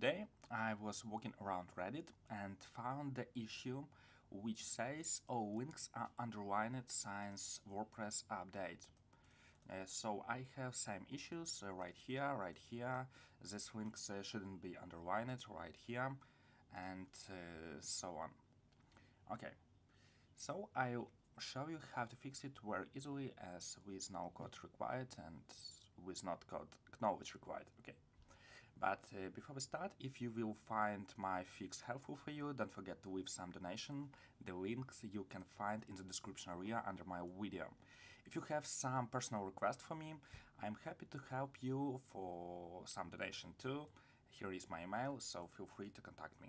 Today I was walking around Reddit and found the issue which says all links are underlined since WordPress update. So I have same issues right here, these links shouldn't be underlined right here, and so on. Okay, so I'll show you how to fix it very easily as with no code required and with not code knowledge required. Okay. But before we start, if you will find my fix helpful for you, don't forget to leave some donation. The links you can find in the description area under my video. If you have some personal request for me, I'm happy to help you for some donation too. Here is my email, so feel free to contact me.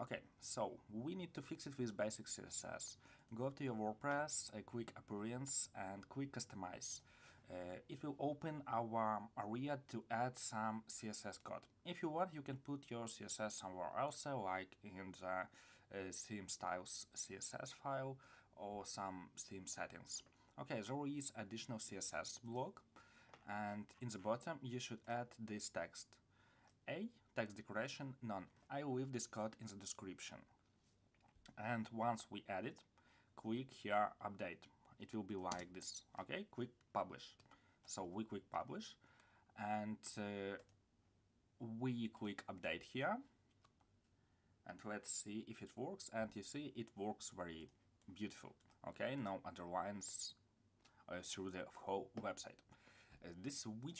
Okay, so we need to fix it with basic CSS. Go to your WordPress, click Appearance and click Customize. It will open our area to add some CSS code. If you want, you can put your CSS somewhere else, like in the theme styles CSS file or some theme settings. Okay, there is additional CSS block, and in the bottom you should add this text. A text decoration none. I will leave this code in the description. And once we add it, click here update. It will be like this. Okay, click publish. So we click publish and we click update here. And let's see if it works. And you see it works very beautiful. Okay, no underlines through the whole website.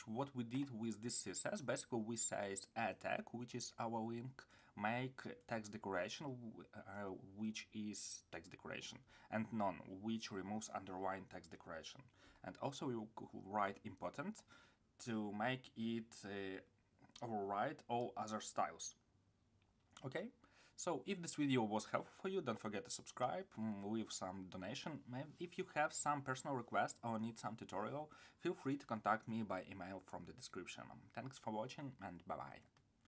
What we did with this CSS, basically we say add tag, which is our link, make text decoration, which is text decoration, and none, which removes underline text decoration. And also we will write important to make it override all other styles. Okay? So if this video was helpful for you, don't forget to subscribe, leave some donation. If you have some personal request or need some tutorial, feel free to contact me by email from the description. Thanks for watching and bye-bye.